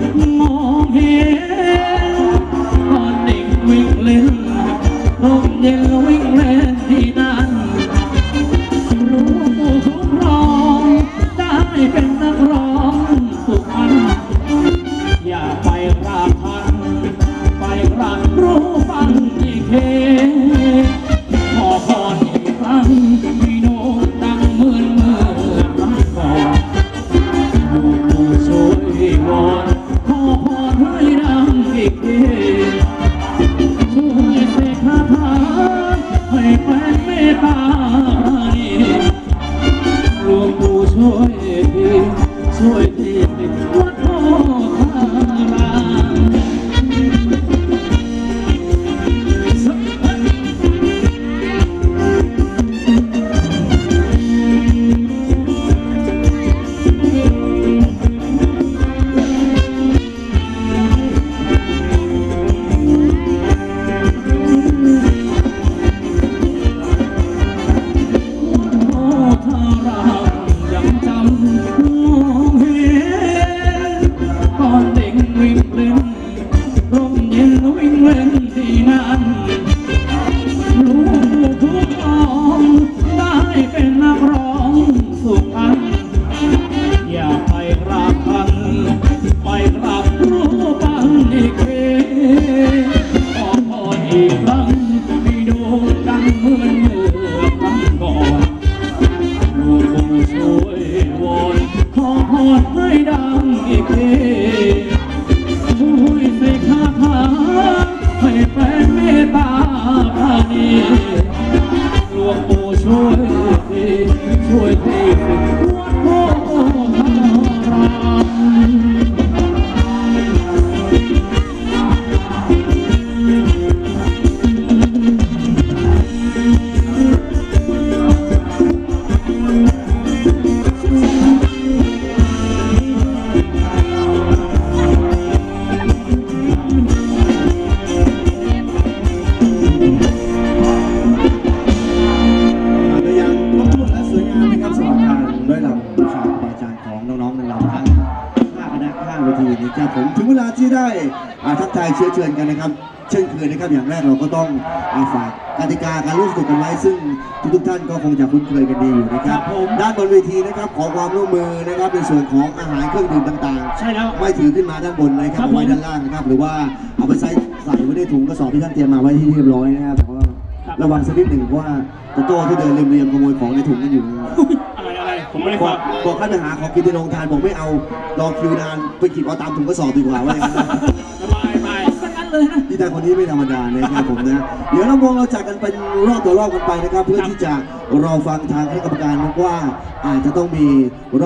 รอ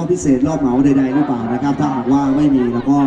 บพิเศษรอบเหมาใดๆหรือเปล่านะครับถ้าหากว่าไม่มีแล้วก็